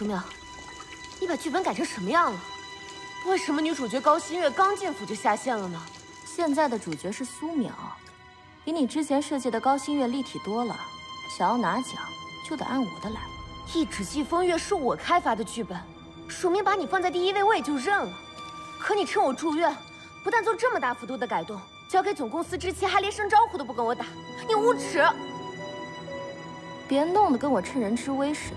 舒妙，你把剧本改成什么样了？为什么女主角高馨月刚进府就下线了呢？现在的主角是苏淼，比你之前设计的高馨月立体多了。想要拿奖，就得按我的来。一纸寄风月是我开发的剧本，署名把你放在第一位，我也就认了。可你趁我住院，不但做这么大幅度的改动，交给总公司之前还连声招呼都不跟我打，你无耻！别弄得跟我趁人之危似的。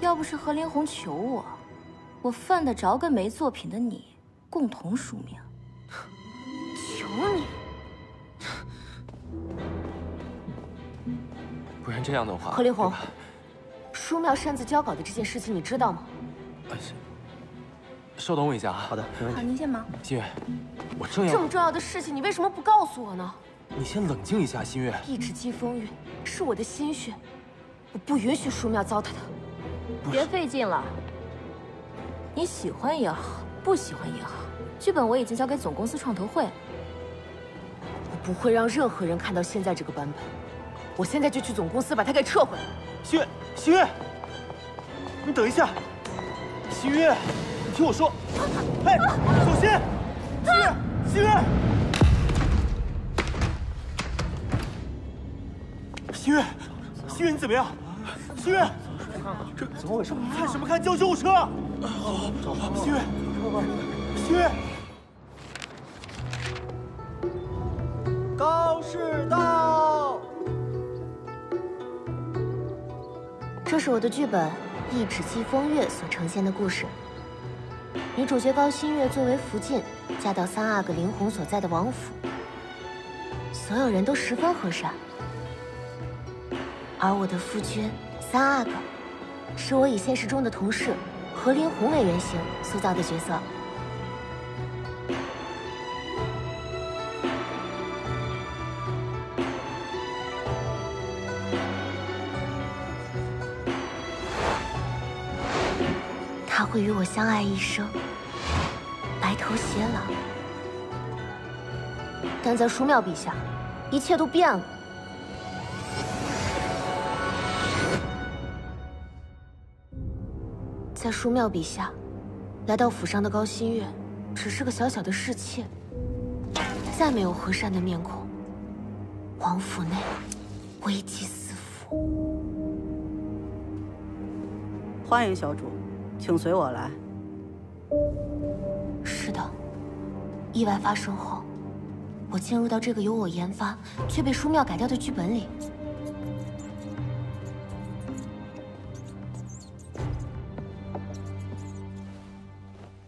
要不是何连红求我，我犯得着跟没作品的你共同署名？求你！不然这样的话，何连红，舒妙擅自交稿的这件事情你知道吗？稍等我一下啊。好的，没问题。好，您先忙。馨月，我正要……这么重要的事情，你为什么不告诉我呢？你先冷静一下，馨月。一纸寄风月是我的心血，我不允许舒妙糟蹋它。 别费劲了，你喜欢也好，不喜欢也好，剧本我已经交给总公司创投会了。我不会让任何人看到现在这个版本，我现在就去总公司把它给撤回来。馨月，馨月，你等一下，馨月，你听我说，哎，小心，馨月，馨月，馨月，馨月，你怎么样？馨月。 这怎么回事？看什么看？叫救护车！好，好，好，馨月，快快，馨月，高士到。这是我的剧本《一纸寄风月》所呈现的故事。女主角高馨月作为福晋，嫁到三阿哥林红所在的王府，所有人都十分和善，而我的夫君三阿哥。 是我以现实中的同事何林红为原型塑造的角色。他会与我相爱一生，白头偕老。但在舒妙笔下，一切都变了。 在舒妙笔下，来到府上的高馨月只是个小小的侍妾，再没有和善的面孔。王府内危机四伏。欢迎小主，请随我来。是的，意外发生后，我进入到这个由我研发却被舒妙改掉的剧本里。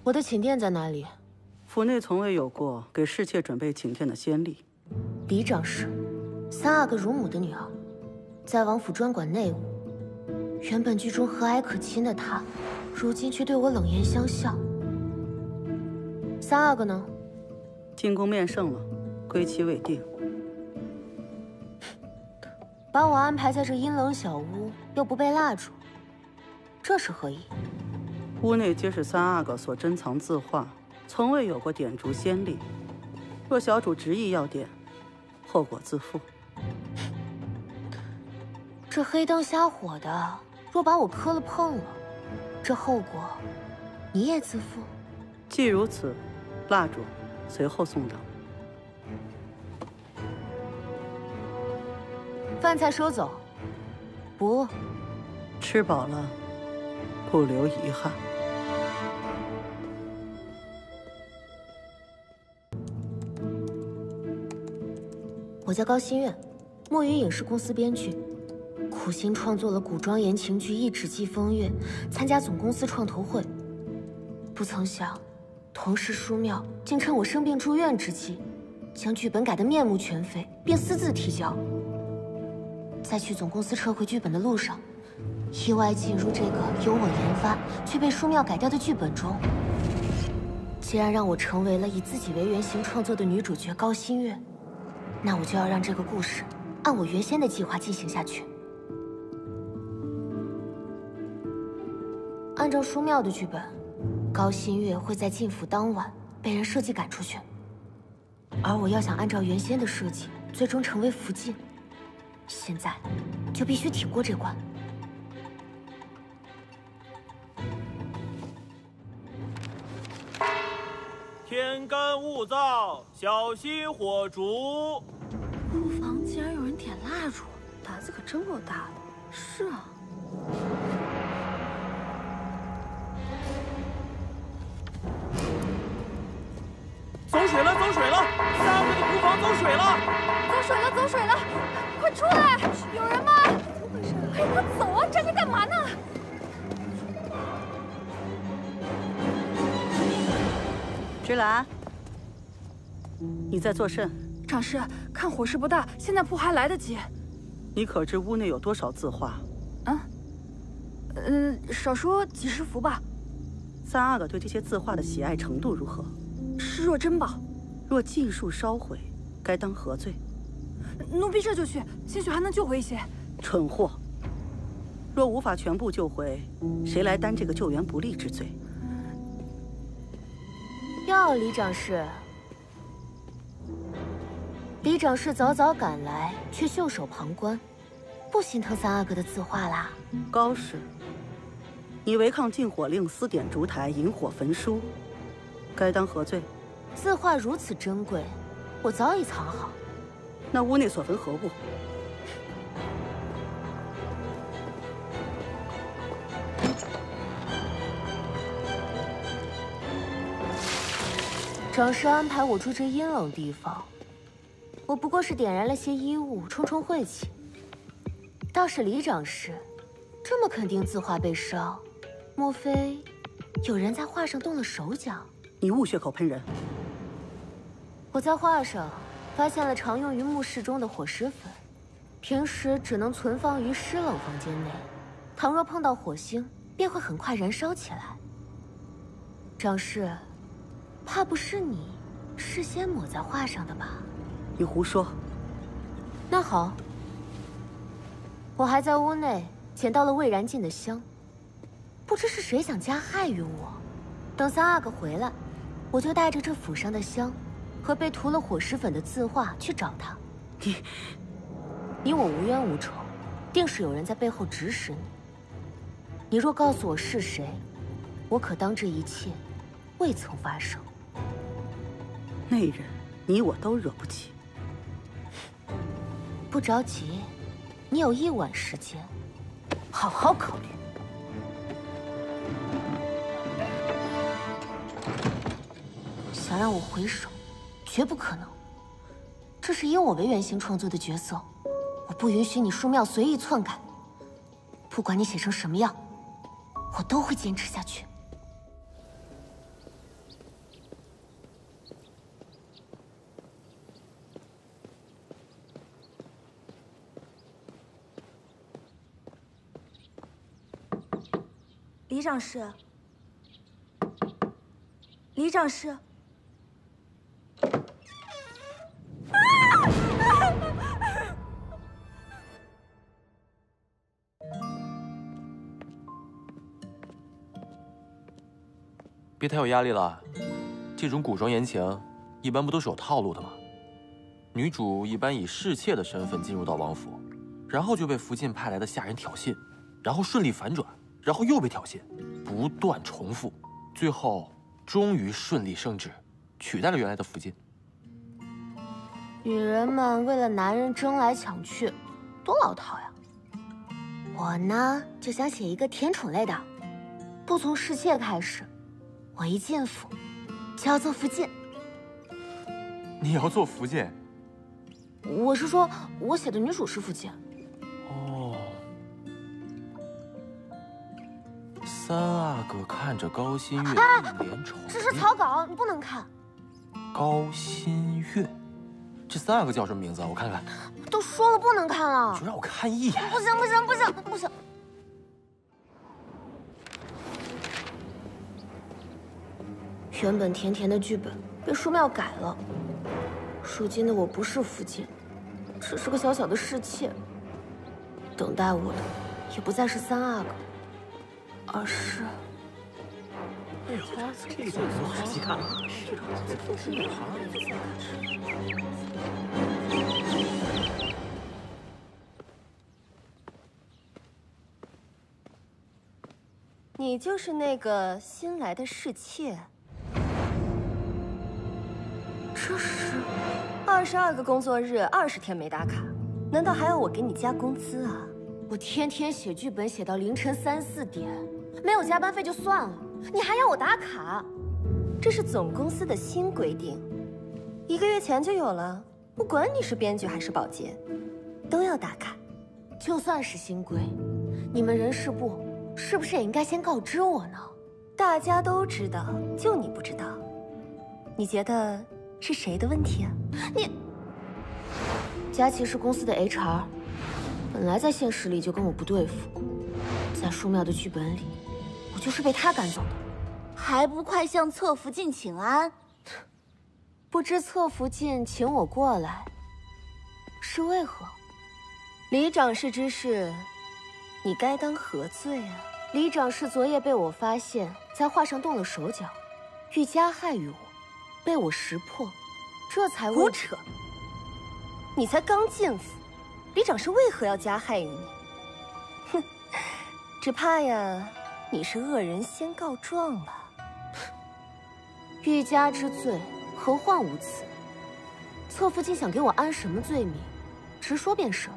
我的寝殿在哪里？府内从未有过给侍妾准备寝殿的先例。嫡长是三阿哥乳母的女儿，在王府专管内务。原本剧中和蔼可亲的她，如今却对我冷言相向。三阿哥呢？进宫面圣了，归期未定。把我安排在这阴冷小屋，又不被蜡烛，这是何意？ 屋内皆是三阿哥所珍藏字画，从未有过点烛先例。若小主执意要点，后果自负。这黑灯瞎火的，若把我磕了碰了，这后果你也自负。既如此，蜡烛随后送到。饭菜收走，不饿。吃饱了，不留遗憾。 我叫高馨月，墨鱼影视公司编剧，苦心创作了古装言情剧《一纸寄风月》，参加总公司创投会。不曾想，同事舒妙竟趁我生病住院之际，将剧本改得面目全非，并私自提交。在去总公司撤回剧本的路上，意外进入这个由我研发却被舒妙改掉的剧本中，竟然让我成为了以自己为原型创作的女主角高馨月。 那我就要让这个故事按我原先的计划进行下去。按照舒妙的剧本，高馨月会在进府当晚被人设计赶出去，而我要想按照原先的设计最终成为福晋，现在就必须挺过这关。天干物燥，小心火烛。库房竟然有人点蜡烛，胆子可真够大的。是啊。 走水了，走水了！三楼的厨房走水了，走水了，走水了！快出来，有人吗？怎么回事？快快走啊！站着干嘛呢？芷兰，你在作甚？长师，看火势不大，现在扑还来得及。你可知屋内有多少字画？啊？少说几十幅吧。三阿哥对这些字画的喜爱程度如何？ 视若珍宝，若尽数烧毁，该当何罪？奴婢这就去，兴许还能救回一些。蠢货！若无法全部救回，谁来担这个救援不力之罪？哟，李长侍，李长侍早早赶来，却袖手旁观，不心疼三阿哥的字画啦？高氏，你违抗禁火令，私点烛台，引火焚书。 该当何罪？字画如此珍贵，我早已藏好。那屋内所焚何物？长师安排我住这阴冷地方，我不过是点燃了些衣物，冲冲晦气。倒是李长师，这么肯定字画被烧，莫非有人在画上动了手脚？ 你勿血口喷人！我在画上发现了常用于墓室中的火石粉，平时只能存放于湿冷房间内，倘若碰到火星，便会很快燃烧起来。长氏，怕不是你事先抹在画上的吧？你胡说！那好，我还在屋内捡到了未燃尽的香，不知是谁想加害于我。等三阿哥回来。 我就带着这府上的香，和被涂了火石粉的字画去找他。你我无冤无仇，定是有人在背后指使你。你若告诉我是谁，我可当这一切未曾发生。那人，你我都惹不起。不着急，你有一晚时间，好好考虑。 想让我回首，绝不可能。这是以我为原型创作的角色，我不允许你书庙随意篡改。不管你写成什么样，我都会坚持下去。李长侍，李长侍。 别太有压力了，这种古装言情一般不都是有套路的吗？女主一般以侍妾的身份进入到王府，然后就被福晋派来的下人挑衅，然后顺利反转，然后又被挑衅，不断重复，最后终于顺利升职，取代了原来的福晋。女人们为了男人争来抢去，多老套呀！我呢就想写一个甜宠类的，不从侍妾开始。 我一进府，就要做福晋。你要做福晋？我是说，我写的女主是福晋。哦。三阿哥看着高新月一脸愁。这是草稿，你不能看。高新月，这三阿哥叫什么名字啊？我看看。都说了不能看了。你就让我看一眼。不行不行不行不行。 原本甜甜的剧本被书庙改了，如今的我不是福晋，只是个小小的侍妾。等待我的也不再是三阿哥，而是……哎呦，这个我仔细看了，这都是女孩。 你就是那个新来的侍妾。是，22个工作日，20天没打卡，难道还要我给你加工资啊？我天天写剧本，写到凌晨3、4点，没有加班费就算了，你还要我打卡？这是总公司的新规定，1个月前就有了，不管你是编剧还是保洁，都要打卡。就算是新规，你们人事部是不是也应该先告知我呢？大家都知道，就你不知道。 你觉得是谁的问题啊？你，佳琪是公司的 HR， 本来在现实里就跟我不对付，在舒妙的剧本里，我就是被他赶走的，还不快向侧福晋请安？不知侧福晋请我过来是为何？李长事之事，你该当何罪啊？李长事昨夜被我发现，在画上动了手脚，欲加害于我。 被我识破，这才胡扯！你才刚进府，李长是为何要加害于你？哼，只怕呀，你是恶人先告状吧？欲加之罪，何患无辞？侧福晋想给我安什么罪名，直说便是，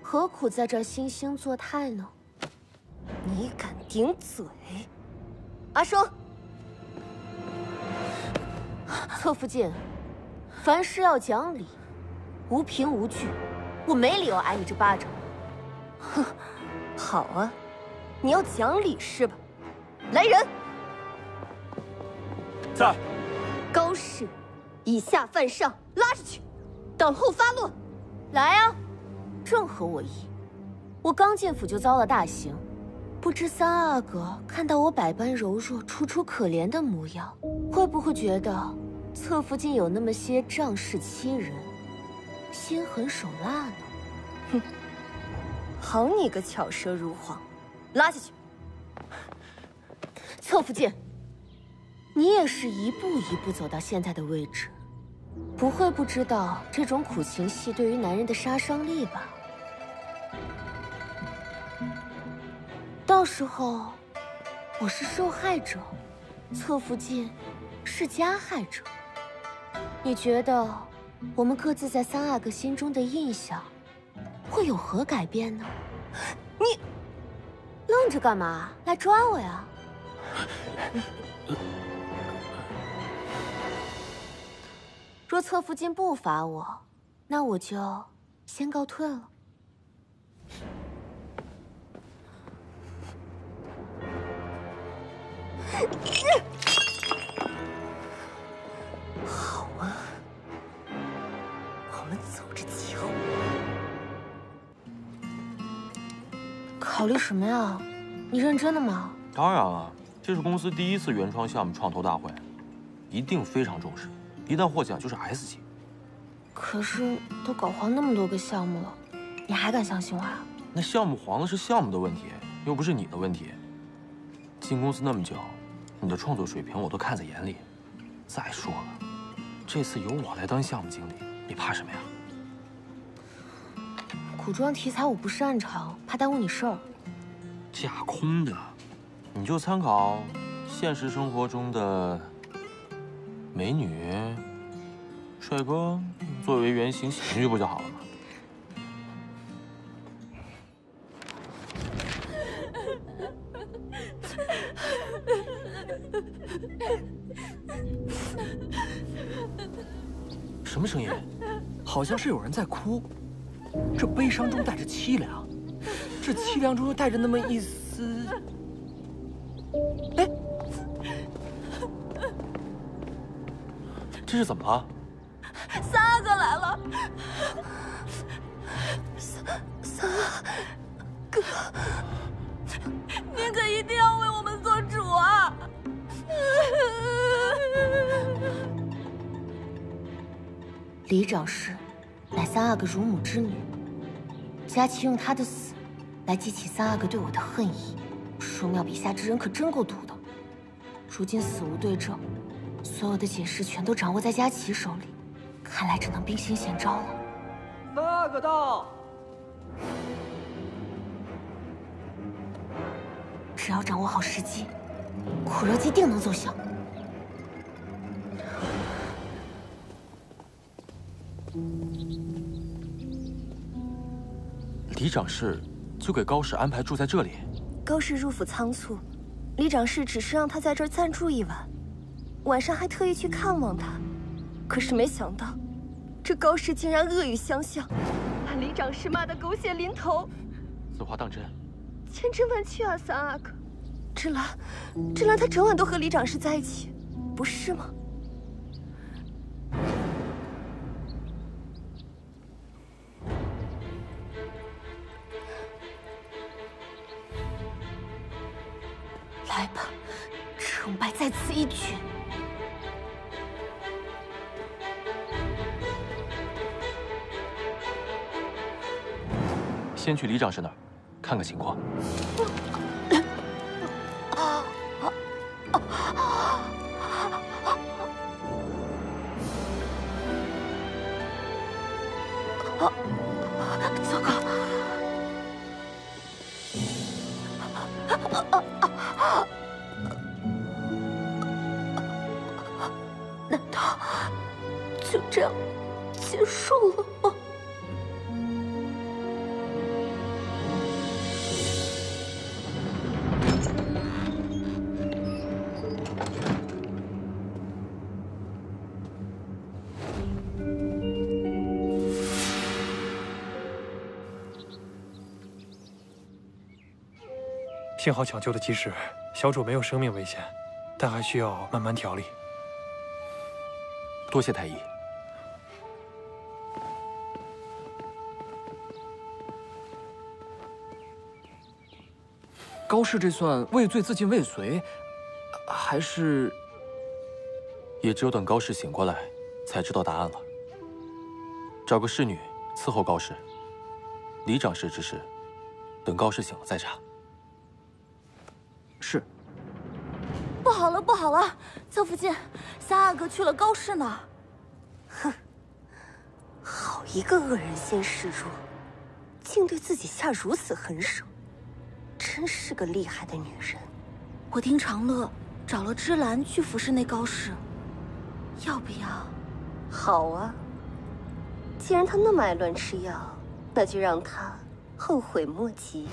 何苦在这惺惺作态呢？你敢顶嘴，阿叔！ 侧福晋，凡事要讲理，无凭无据，我没理由挨你这巴掌。哼，好啊，你要讲理是吧？来人，在高氏以下犯上，拉出去，等候发落。来啊，正合我意。我刚进府就遭了大刑，不知三阿哥看到我百般柔弱、楚楚可怜的模样，会不会觉得？ 侧福晋有那么些仗势欺人，心狠手辣呢。哼，好你个巧舌如簧，拉下去。侧福晋，你也是一步一步走到现在的位置，不会不知道这种苦情戏对于男人的杀伤力吧？到时候我是受害者，侧福晋是加害者。 你觉得我们各自在三阿哥心中的印象会有何改变呢？你愣着干嘛？来抓我呀！若侧福晋不罚我，那我就先告退了。好啊，我们走着瞧。考虑什么呀？你认真的吗？当然了，这是公司第一次原创项目创投大会，一定非常重视。一旦获奖就是 S 级。可是都搞黄那么多个项目了，你还敢相信我啊？那项目黄了是项目的问题，又不是你的问题。进公司那么久，你的创作水平我都看在眼里。再说了。 这次由我来当项目经理，你怕什么呀？古装题材我不擅长，怕耽误你事儿。架空的，你就参考现实生活中的美女、帅哥作为原型写进去不就好了吗？什么声音？好像是有人在哭，这悲伤中带着凄凉，这凄凉中又带着那么一丝……哎，这是怎么了？三阿哥来了！三阿哥，您可一定要为我们做主啊！ 李长氏乃三阿哥乳母之女，佳琪用她的死来激起三阿哥对我的恨意。舒妙笔下之人可真够毒的，如今死无对证，所有的解释全都掌握在佳琪手里，看来只能兵行险招了。三阿哥到，只要掌握好时机，苦肉计定能奏效。里长室就给高氏安排住在这里。高氏入府仓促，里长室只是让他在这儿暂住一晚，晚上还特意去看望他。可是没想到，这高氏竟然恶语相向，把里长室骂得狗血淋头。此话当真？千真万确啊，三阿哥。芷兰她整晚都和里长室在一起，不是吗？ 来吧，成败在此一举。先去李长史那儿看看情况。糟糕！ 难道就这样结束了吗？幸好抢救的及时，小主没有生命危险，但还需要慢慢调理。 多谢太医。高氏这算畏罪自尽未遂，还是……也只有等高氏醒过来，才知道答案了。找个侍女伺候高氏，里长室之事，等高氏醒了再查。是。 不好了，不好了！江福晋，三阿哥去了高氏那儿。哼，好一个恶人先示弱，竟对自己下如此狠手，真是个厉害的女人。我听长乐找了芝兰去服侍那高氏，要不要？好啊，既然他那么爱乱吃药，那就让他后悔莫及。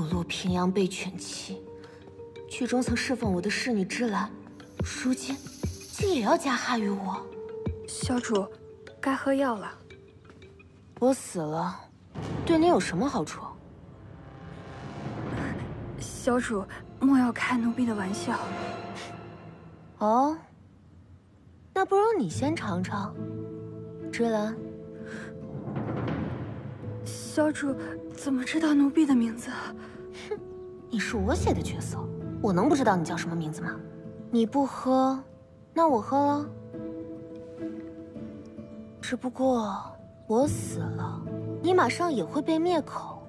虎落平阳被犬欺，剧中曾侍奉我的侍女芝兰，如今竟也要加害于我。小主，该喝药了。我死了，对你有什么好处？小主，莫要开奴婢的玩笑。哦，那不如你先尝尝，芝兰。小主。 怎么知道奴婢的名字？哼，你是我写的角色，我能不知道你叫什么名字吗？你不喝，那我喝了。只不过我死了，你马上也会被灭口。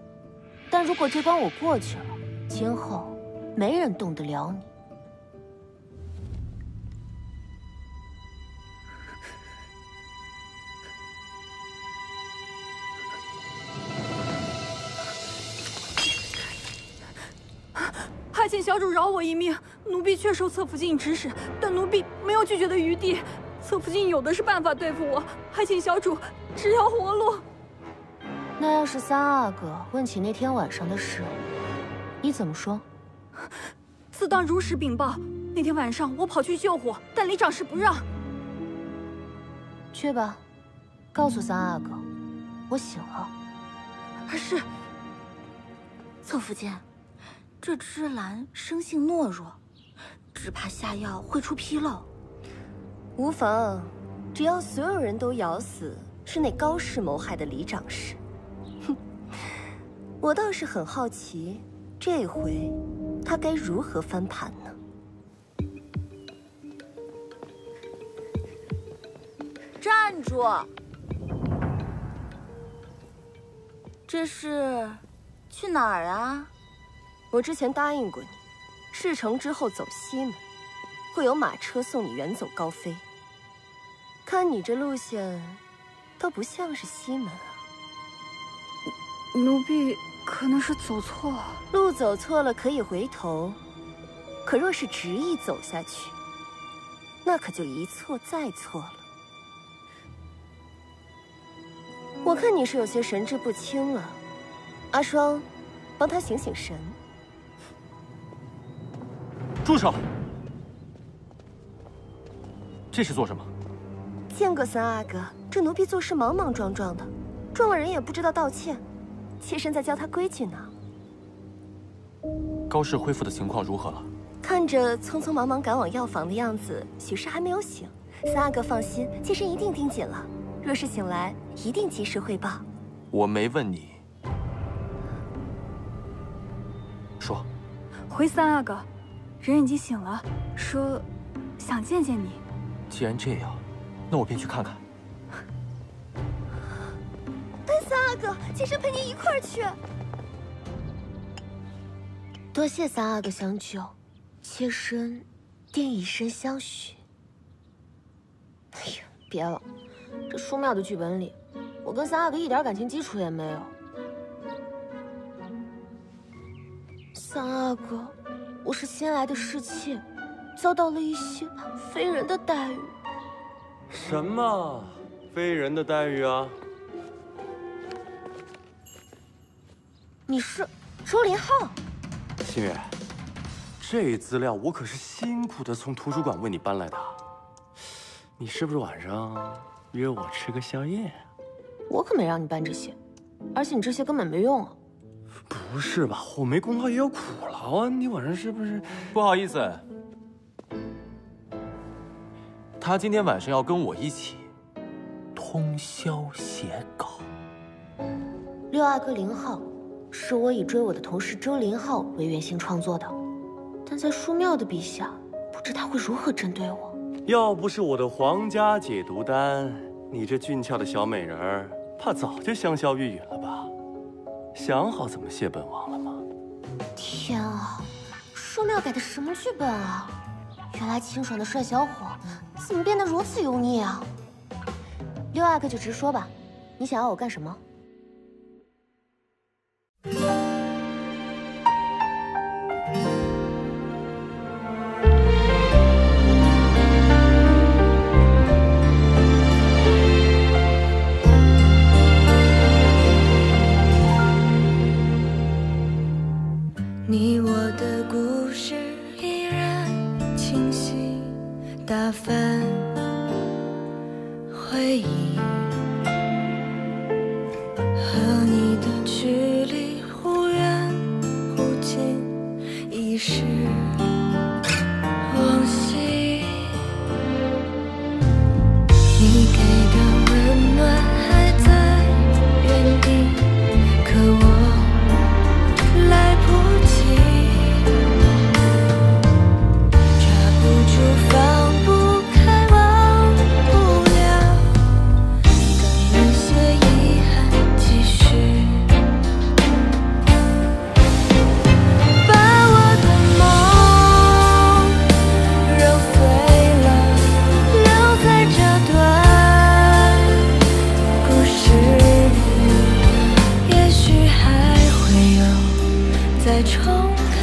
但如果这关我过去了，今后没人动得了你。请小主饶我一命，奴婢确受侧福晋指使，但奴婢没有拒绝的余地。侧福晋有的是办法对付我，还请小主只要活路。那要是三阿哥问起那天晚上的事，你怎么说？自当如实禀报。那天晚上我跑去救火，但里长室不让。去吧，告诉三阿哥，我醒了。是。侧福晋。 这芝兰生性懦弱，只怕下药会出纰漏。无妨，只要所有人都咬死是那高氏谋害的李长史，哼，我倒是很好奇，这回他该如何翻盘呢？ 站住！这是去哪儿啊？ 我之前答应过你，事成之后走西门，会有马车送你远走高飞。看你这路线，倒不像是西门啊。奴婢可能是走错了。路走错了可以回头，可若是执意走下去，那可就一错再错了。我看你是有些神志不清了，阿双，帮他醒醒神。住手！这是做什么？见过三阿哥，这奴婢做事莽莽撞撞的，撞了人也不知道道歉，妾身在教他规矩呢。高氏恢复的情况如何了？看着匆匆忙忙赶往药房的样子，许是还没有醒。三阿哥放心，妾身一定盯紧了。 若是醒来，一定及时汇报。我没问你，说。回三阿哥，人已经醒了，说想见见你。既然这样，那我便去看看。但三阿哥，妾身陪您一块儿去。多谢三阿哥相救，妾身定以身相许。哎呀，别了。 这书庙的剧本里，我跟三阿哥一点感情基础也没有。三阿哥，我是新来的侍妾，遭到了一些非人的待遇。什么非人的待遇啊？你是周林浩？心月，这资料我可是辛苦的从图书馆为你搬来的，你是不是晚上？ 约我吃个宵夜，我可没让你办这些，而且你这些根本没用啊！不是吧？我没功劳也有苦劳啊！你晚上是不是？不好意思，他今天晚上要跟我一起通宵写稿。六阿哥林浩是我以追我的同事周林浩为原型创作的，但在书庙的笔下，不知他会如何针对我。 要不是我的皇家解毒丹，你这俊俏的小美人儿，怕早就香消玉殒了吧？想好怎么谢本王了吗？天啊，书庙改的什么剧本啊？原来清爽的帅小伙怎么变得如此油腻啊？六阿哥就直说吧，你想要我干什么？ 你我的故事依然清晰，打翻回忆。和你的距离忽远忽近，已是往昔。你给的温暖还在原地，可我来不及。 放不开，忘不了，等那些遗憾继续，把我的梦揉碎了，留在这段故事里，也许还会有再重开。